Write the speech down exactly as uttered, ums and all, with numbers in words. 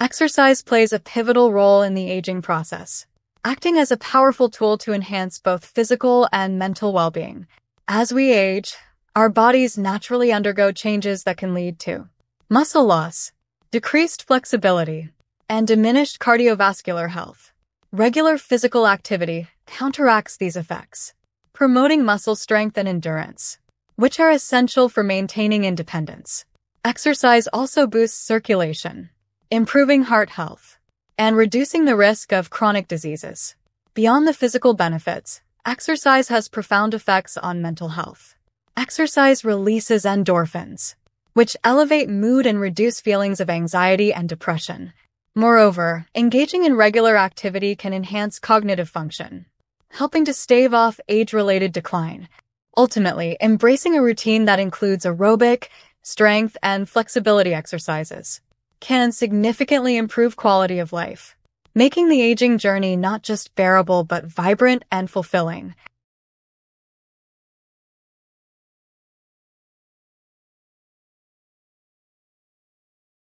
Exercise plays a pivotal role in the aging process, acting as a powerful tool to enhance both physical and mental well-being. As we age, our bodies naturally undergo changes that can lead to muscle loss, decreased flexibility, and diminished cardiovascular health. Regular physical activity counteracts these effects, promoting muscle strength and endurance, which are essential for maintaining independence. Exercise also boosts circulation, improving heart health, and reducing the risk of chronic diseases. Beyond the physical benefits, exercise has profound effects on mental health. Exercise releases endorphins, which elevate mood and reduce feelings of anxiety and depression. Moreover, engaging in regular activity can enhance cognitive function, helping to stave off age-related decline. Ultimately, embracing a routine that includes aerobic, strength, and flexibility exercises can significantly improve quality of life, making the aging journey not just bearable but vibrant and fulfilling.